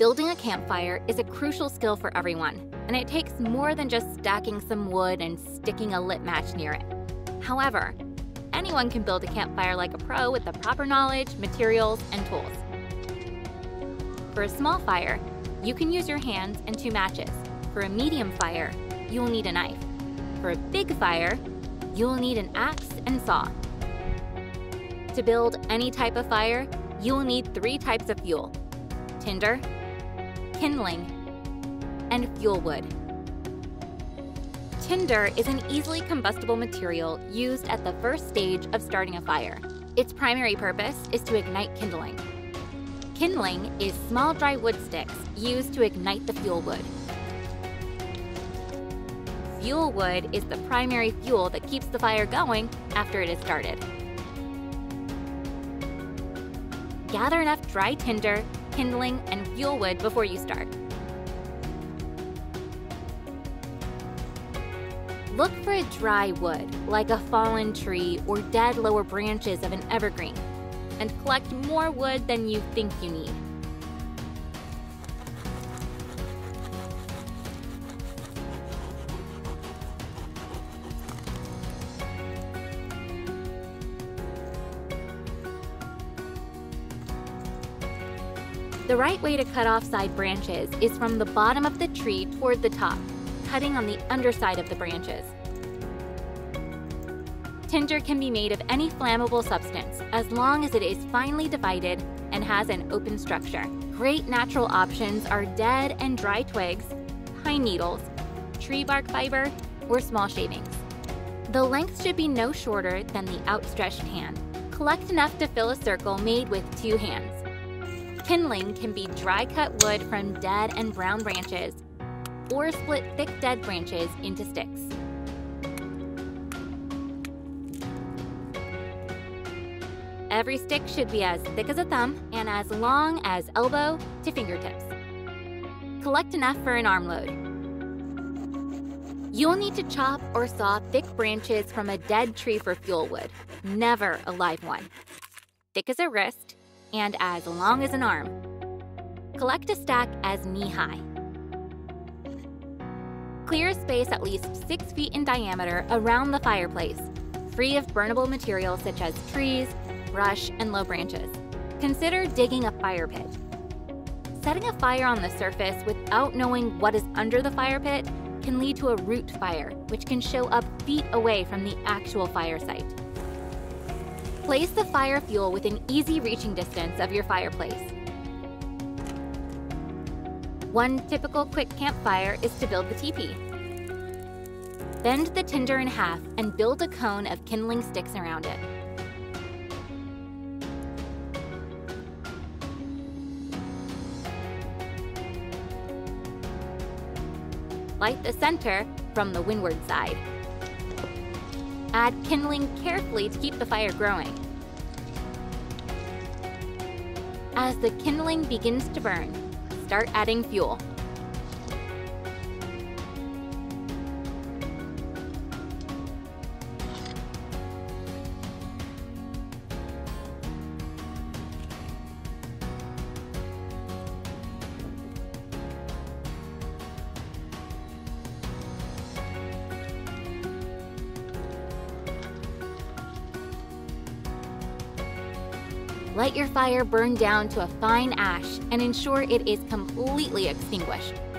Building a campfire is a crucial skill for everyone, and it takes more than just stacking some wood and sticking a lit match near it. However, anyone can build a campfire like a pro with the proper knowledge, materials, and tools. For a small fire, you can use your hands and 2 matches. For a medium fire, you'll need a knife. For a big fire, you'll need an axe and saw. To build any type of fire, you'll need 3 types of fuel: tinder, kindling, and fuel wood. Tinder is an easily combustible material used at the first stage of starting a fire. Its primary purpose is to ignite kindling. Kindling is small dry wood sticks used to ignite the fuel wood. Fuel wood is the primary fuel that keeps the fire going after it is started. Gather enough dry tinder, kindling, and fuel wood before you start. Look for a dry wood, like a fallen tree or dead lower branches of an evergreen, and collect more wood than you think you need. The right way to cut off side branches is from the bottom of the tree toward the top, cutting on the underside of the branches. Tinder can be made of any flammable substance as long as it is finely divided and has an open structure. Great natural options are dead and dry twigs, pine needles, tree bark fiber, or small shavings. The length should be no shorter than the outstretched hand. Collect enough to fill a circle made with 2 hands. Kindling can be dry cut wood from dead and brown branches, or split thick dead branches into sticks. Every stick should be as thick as a thumb and as long as elbow to fingertips. Collect enough for an armload. You'll need to chop or saw thick branches from a dead tree for fuel wood, never a live one. Thick as a wrist and as long as an arm. Collect a stack as knee-high. Clear a space at least 6 feet in diameter around the fireplace, free of burnable materials such as trees, brush, and low branches. Consider digging a fire pit. Setting a fire on the surface without knowing what is under the fire pit can lead to a root fire, which can show up feet away from the actual fire site. Place the fire fuel within easy reaching distance of your fireplace. One typical quick campfire is to build the teepee. Bend the tinder in half and build a cone of kindling sticks around it. Light the center from the windward side. Add kindling carefully to keep the fire growing. As the kindling begins to burn, start adding fuel. Let your fire burn down to a fine ash and ensure it is completely extinguished.